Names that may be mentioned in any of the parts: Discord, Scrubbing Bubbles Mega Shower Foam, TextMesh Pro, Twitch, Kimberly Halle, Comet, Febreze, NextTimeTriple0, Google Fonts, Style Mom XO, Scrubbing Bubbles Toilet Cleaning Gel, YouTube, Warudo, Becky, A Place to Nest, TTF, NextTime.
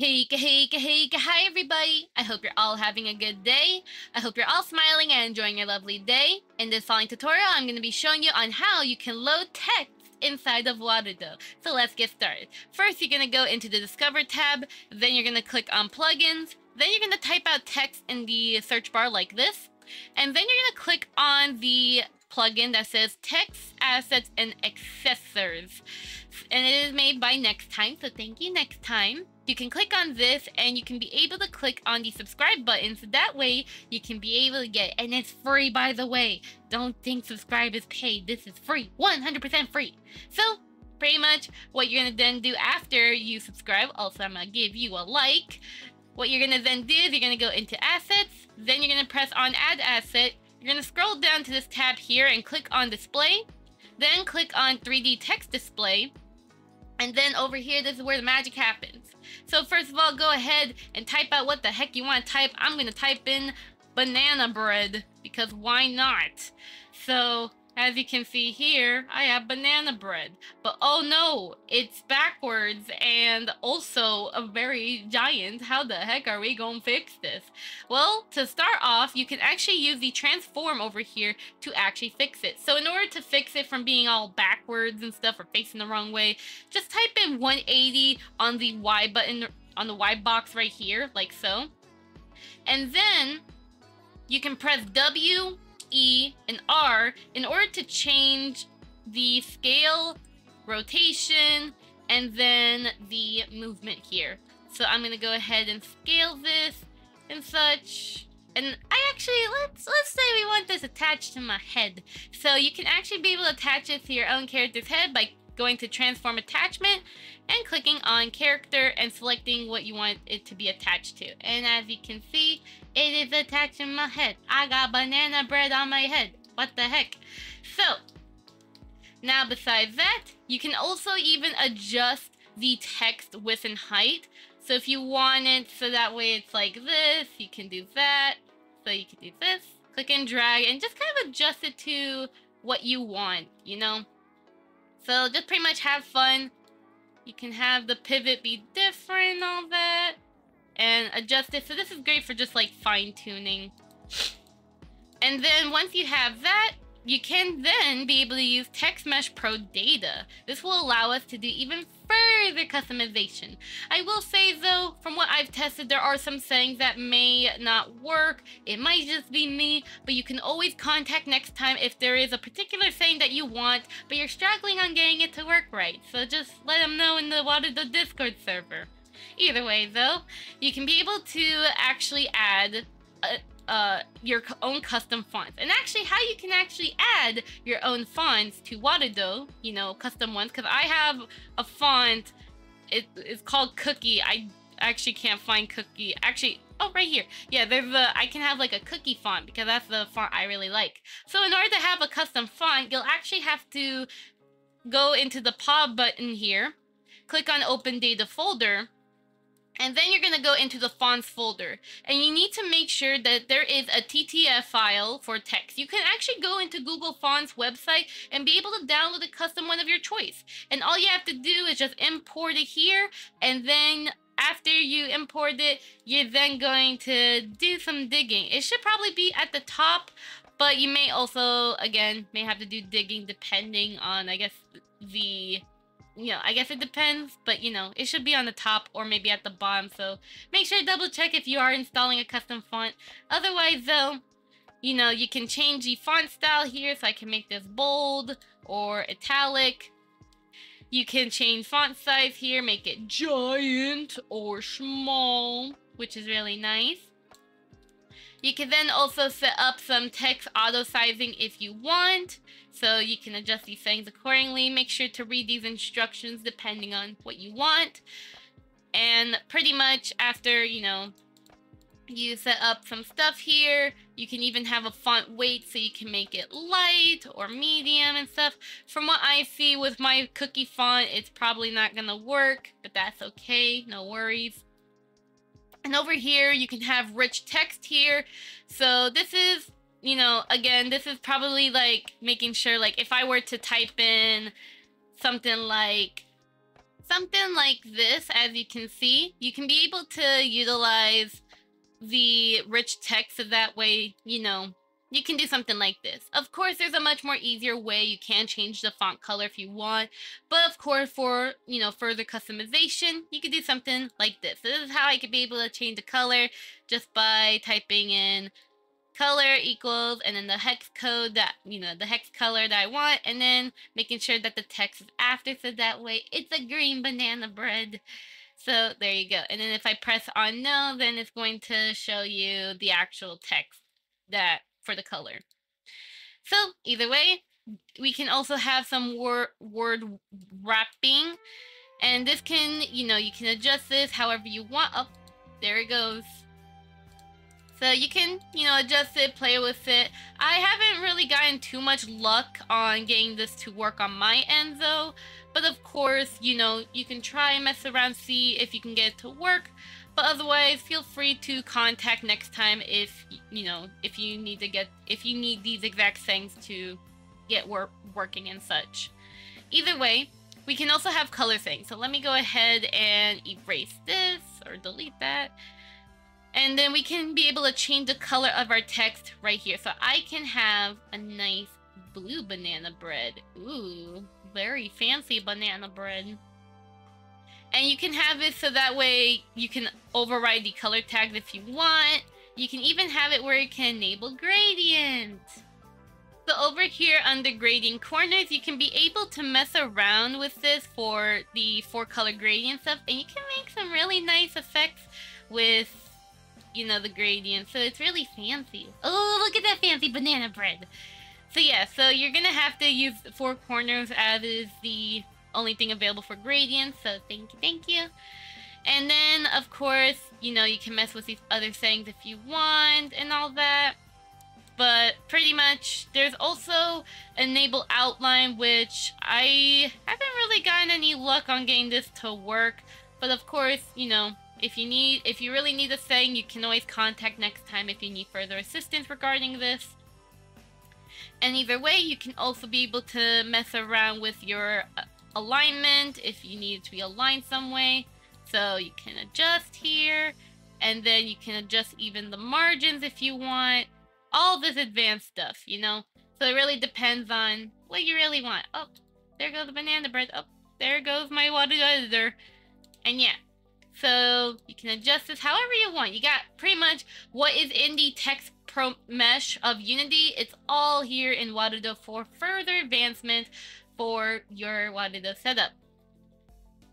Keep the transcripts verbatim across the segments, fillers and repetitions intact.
Hey, hey, hey, hi everybody. I hope you're all having a good day. I hope you're all smiling and enjoying your lovely day. In this following tutorial, I'm going to be showing you on how you can load text inside of Warudo. So let's get started. First, you're going to go into the Discover tab. Then you're going to click on Plugins. Then you're going to type out text in the search bar like this. And then you're going to click on the plugin that says Text Assets and Accessors, and it is made by NextTime, so thank you NextTime. You can click on this and you can be able to click on the subscribe button, so that way you can be able to get it. And it's free, by the way. Don't think subscribe is paid. This is free, one hundred percent free. So pretty much what you're gonna then do after you subscribe, also I'm gonna give you a like, what you're gonna then do is you're gonna go into assets, then you're gonna press on add asset. You're going to scroll down to this tab here and click on display, then click on three D text display. And then over here, this is where the magic happens. So first of all, go ahead and type out what the heck you want to type. I'm going to type in banana bread because why not? So as you can see here, I have banana bread, but oh no, it's backwards and also a very giant. How the heck are we gonna fix this? Well, to start off, you can actually use the transform over here to actually fix it. So in order to fix it from being all backwards and stuff or facing the wrong way, just type in one eighty on the Y button, on the Y box right here, like so. And then you can press W, E and R in order to change the scale, rotation, and then the movement here. So I'm gonna go ahead and scale this and such. And I actually, let's let's say we want this attached to my head. So you can actually be able to attach it to your own character's head by going to transform attachment and clicking on character and selecting what you want it to be attached to. And as you can see, it is attached to my head. I got banana bread on my head. What the heck? So now besides that, you can also even adjust the text width and height. So if you want it so that way it's like this, you can do that. So you can do this, click and drag and just kind of adjust it to what you want, you know? So just pretty much have fun. You can have the pivot be different, all that, and adjust it. So this is great for just like fine tuning. And then once you have that, you can then be able to use TextMesh Pro data. This will allow us to do even further customization. I will say though, from what I've tested, there are some settings that may not work. It might just be me, but you can always contact NextTime if there is a particular setting that you want, but you're struggling on getting it to work right. So just let them know in the Warudo Discord server. Either way though, you can be able to actually add a, Uh, your own custom fonts, and actually how you can actually add your own fonts to Warudo, you know, custom ones, because I have a font, it, it's called Cookie. I actually can't find Cookie, actually, oh, right here, yeah, there's a, I can have like a Cookie font, because that's the font I really like. So in order to have a custom font, you'll actually have to go into the pop button here, click on Open Data Folder, and then you're going to go into the fonts folder, and you need to make sure that there is a T T F file for text. You can actually go into Google Fonts website and be able to download a custom one of your choice. And all you have to do is just import it here. And then after you import it, you're then going to do some digging. It should probably be at the top, but you may also, again, may have to do digging depending on, I guess, the... You know, I guess it depends, but you know, it should be on the top or maybe at the bottom. So make sure to double check if you are installing a custom font. Otherwise though, you know, you can change the font style here. So I can make this bold or italic. You can change font size here, make it giant or small, which is really nice. You can then also set up some text auto sizing if you want. So you can adjust these settings accordingly. Make sure to read these instructions depending on what you want. And pretty much after, you know, you set up some stuff here, you can even have a font weight so you can make it light or medium and stuff. From what I see with my Cookie font, it's probably not gonna work, but that's okay, no worries. And over here, you can have rich text here. So this is, you know, again, this is probably like making sure, like if I were to type in something like something like this, as you can see, you can be able to utilize the rich text so that way, you know, you can do something like this. Of course, there's a much more easier way. You can change the font color if you want. But of course, for, you know, further customization, you could do something like this. So this is how I could be able to change the color just by typing in color equals and then the hex code that, you know, the hex color that I want, and then making sure that the text is after, so that way it's a green banana bread. So there you go. And then if I press on no, then it's going to show you the actual text that for the color. So either way, we can also have some wor word wrapping, and this can, you know, you can adjust this however you want. Oh, there it goes. So you can, you know, adjust it, play with it. I haven't really gotten too much luck on getting this to work on my end though, but of course, you know, you can try and mess around, see if you can get it to work. But otherwise, feel free to contact next time if, you know, if you need to get, if you need these exact things to get work working and such. Either way, we can also have color things. So let me go ahead and erase this or delete that. And then we can be able to change the color of our text right here. So I can have a nice blue banana bread. Ooh, very fancy banana bread. And you can have it so that way you can override the color tags if you want. You can even have it where you can enable gradient. So over here under gradient corners, you can be able to mess around with this for the four color gradient stuff. And you can make some really nice effects with, you know, the gradient. So it's really fancy. Oh, look at that fancy banana bread. So yeah, so you're going to have to use four corners as is the only thing available for gradients, so thank you, thank you. And then, of course, you know, you can mess with these other things if you want and all that. But pretty much, there's also enable outline, which I haven't really gotten any luck on getting this to work. But of course, you know, if you need, if you really need a thing, you can always contact next time if you need further assistance regarding this. And either way, you can also be able to mess around with your alignment if you need to be aligned some way. So you can adjust here, and then you can adjust even the margins if you want. All this advanced stuff, you know. So it really depends on what you really want. Oh, there goes the banana bread. Oh, there goes my water editor. And yeah, so you can adjust this however you want. You got pretty much what is in the text pro mesh of Unity. It's all here in Warudo for further advancement for your Warudo setup.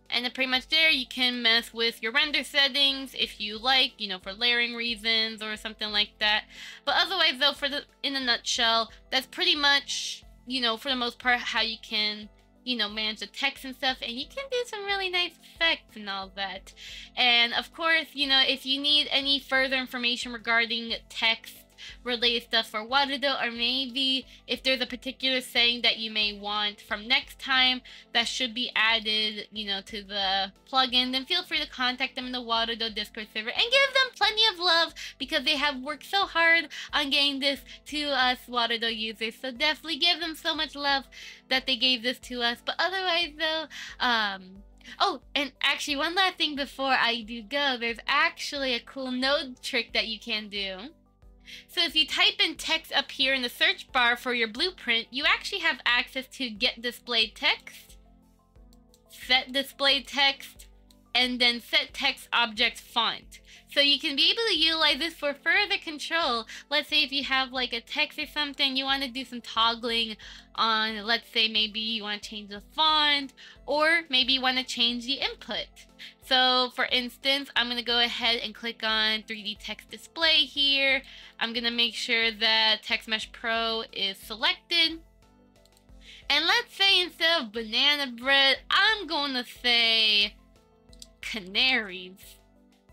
And then pretty much there, you can mess with your render settings if you like, you know, for layering reasons or something like that. But otherwise though, for the, in a nutshell, that's pretty much, you know, for the most part, how you can, you know, manage the text and stuff. And you can do some really nice effects and all that. And of course, you know, if you need any further information regarding text related stuff for Warudo, or maybe if there's a particular saying that you may want from next time that should be added, you know, to the plugin, then feel free to contact them in the Warudo Discord server and give them plenty of love, because they have worked so hard on getting this to us Warudo users. So definitely give them so much love that they gave this to us. But otherwise though, um oh, and actually one last thing before I do go, there's actually a cool node trick that you can do. So if you type in text up here in the search bar for your blueprint, you actually have access to get displayed text, set displayed text, and then set text object font. So you can be able to utilize this for further control. Let's say if you have like a text or something, you want to do some toggling on, let's say maybe you want to change the font, or maybe you want to change the input. So for instance, I'm going to go ahead and click on three D text display here. I'm going to make sure that TextMesh Pro is selected. And let's say instead of banana bread, I'm going to say canaries.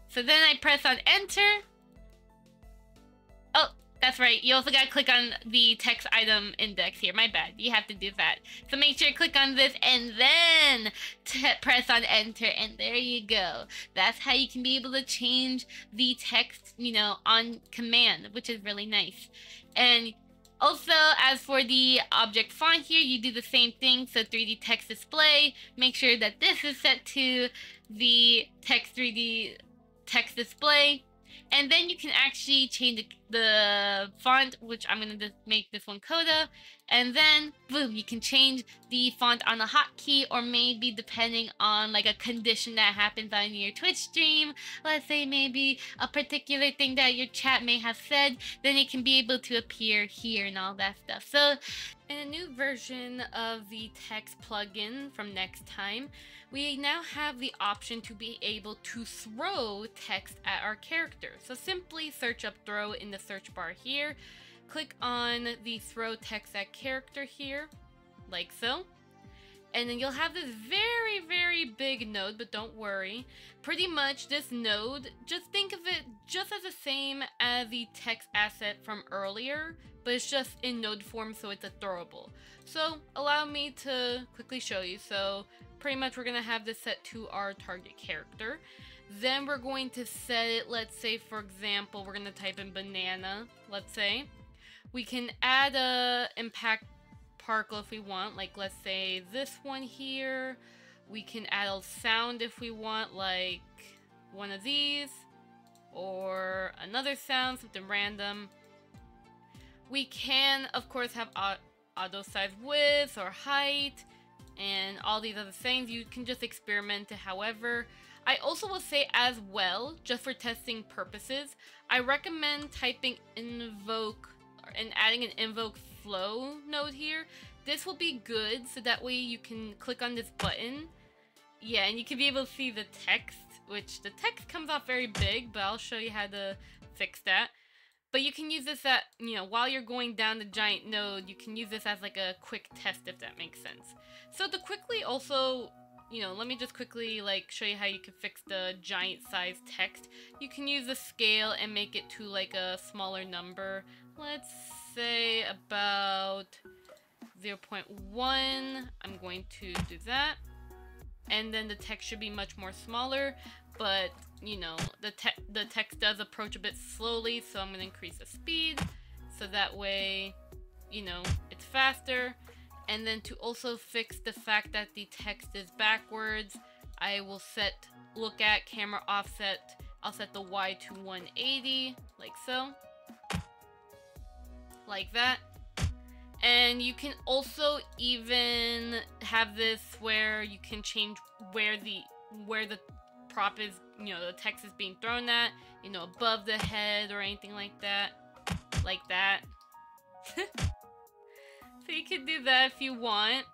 So then I press on enter. Oh, that's right. You also got to click on the text item index here. My bad. You have to do that. So make sure you click on this and then press on enter. And there you go. That's how you can be able to change the text, you know, on command, which is really nice. And Also, as for the object font here, you do the same thing. So three D text display, make sure that this is set to the text three D text display. And then you can actually change the, the font, which I'm going to make this one Coda. And then, boom, you can change the font on a hotkey, or maybe depending on like a condition that happens on your Twitch stream. Let's say maybe a particular thing that your chat may have said, then it can be able to appear here and all that stuff. So in a new version of the text plugin from Next Time, we now have the option to be able to throw text at our character. So simply search up throw in the search bar here, click on the throw text at character here, like so. And then you'll have this very, very big node, but don't worry. Pretty much this node, just think of it just as the same as the text asset from earlier, but it's just in node form, so it's a throwable. So allow me to quickly show you. So pretty much we're gonna have this set to our target character. Then we're going to set it, let's say for example, we're gonna type in banana, let's say. We can add a impact particle if we want, like let's say this one here. We can add a sound if we want, like one of these, or another sound, something random. We can of course have auto size width or height and all these other things. You can just experiment to however. I also will say as well, just for testing purposes, I recommend typing invoke and adding an invoke flow node here. This will be good, so that way you can click on this button, yeah, and you can be able to see the text, which the text comes off very big, but I'll show you how to fix that. But you can use this at, you know, while you're going down the giant node, you can use this as like a quick test, if that makes sense. So to quickly also, you know, let me just quickly like show you how you can fix the giant size text. You can use the scale and make it to like a smaller number. Let's say about zero point one. I'm going to do that. And then the text should be much more smaller, but you know, the, te the text does approach a bit slowly. So I'm going to increase the speed so that way, you know, it's faster. And then to also fix the fact that the text is backwards, I will set look at camera offset. I'll set the Y to one eighty, like so. Like that. And you can also even have this where you can change where the where the prop is, you know, the text is being thrown at, you know, above the head or anything like that. Like that. So you can do that if you want.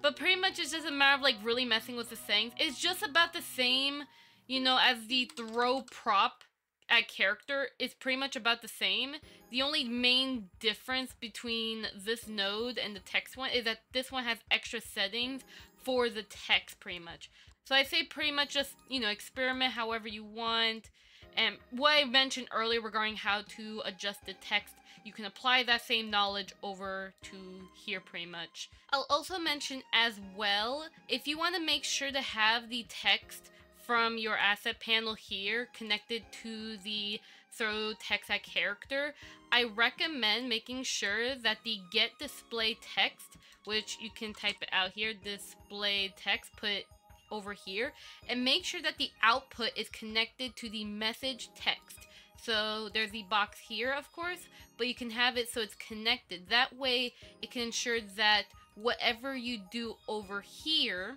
But pretty much it's just a matter of like really messing with the settings. It's just about the same, you know, as the throw prop at character. It's pretty much about the same. The only main difference between this node and the text one is that this one has extra settings for the text pretty much. So I say pretty much just, you know, experiment however you want. And what I mentioned earlier regarding how to adjust the text, you can apply that same knowledge over to here pretty much. I'll also mention as well, if you want to make sure to have the text from your asset panel here connected to the throw text at character, I recommend making sure that the get display text, which you can type it out here, display text, put it over here, and make sure that the output is connected to the message text. So there's the box here, of course, but you can have it so it's connected. That way it can ensure that whatever you do over here,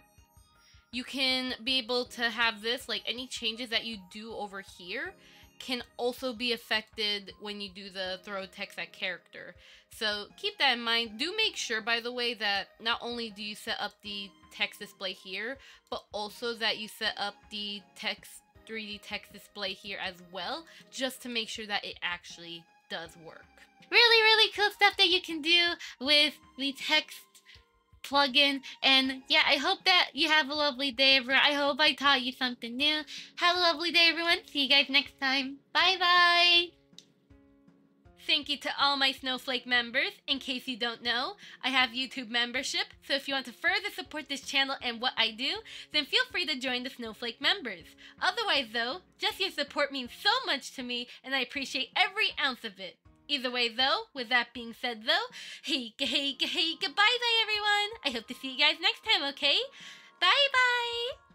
you can be able to have this, like any changes that you do over here can also be affected when you do the throw text at character. So keep that in mind. Do make sure, by the way, that not only do you set up the text display here, but also that you set up the text three D text display here as well, just to make sure that it actually does work. Really, really cool stuff that you can do with the text plugin. And yeah, I hope that you have a lovely day, everyone. I hope I taught you something new. Have a lovely day, everyone. See you guys next time. Bye bye. Thank you to all my Snowflake members. In case you don't know, I have YouTube membership, so if you want to further support this channel and what I do, then feel free to join the Snowflake members. Otherwise though, just your support means so much to me, and I appreciate every ounce of it. Either way though, with that being said though, hey, hey, hey, goodbye bye everyone. I hope to see you guys next time, okay? Bye bye.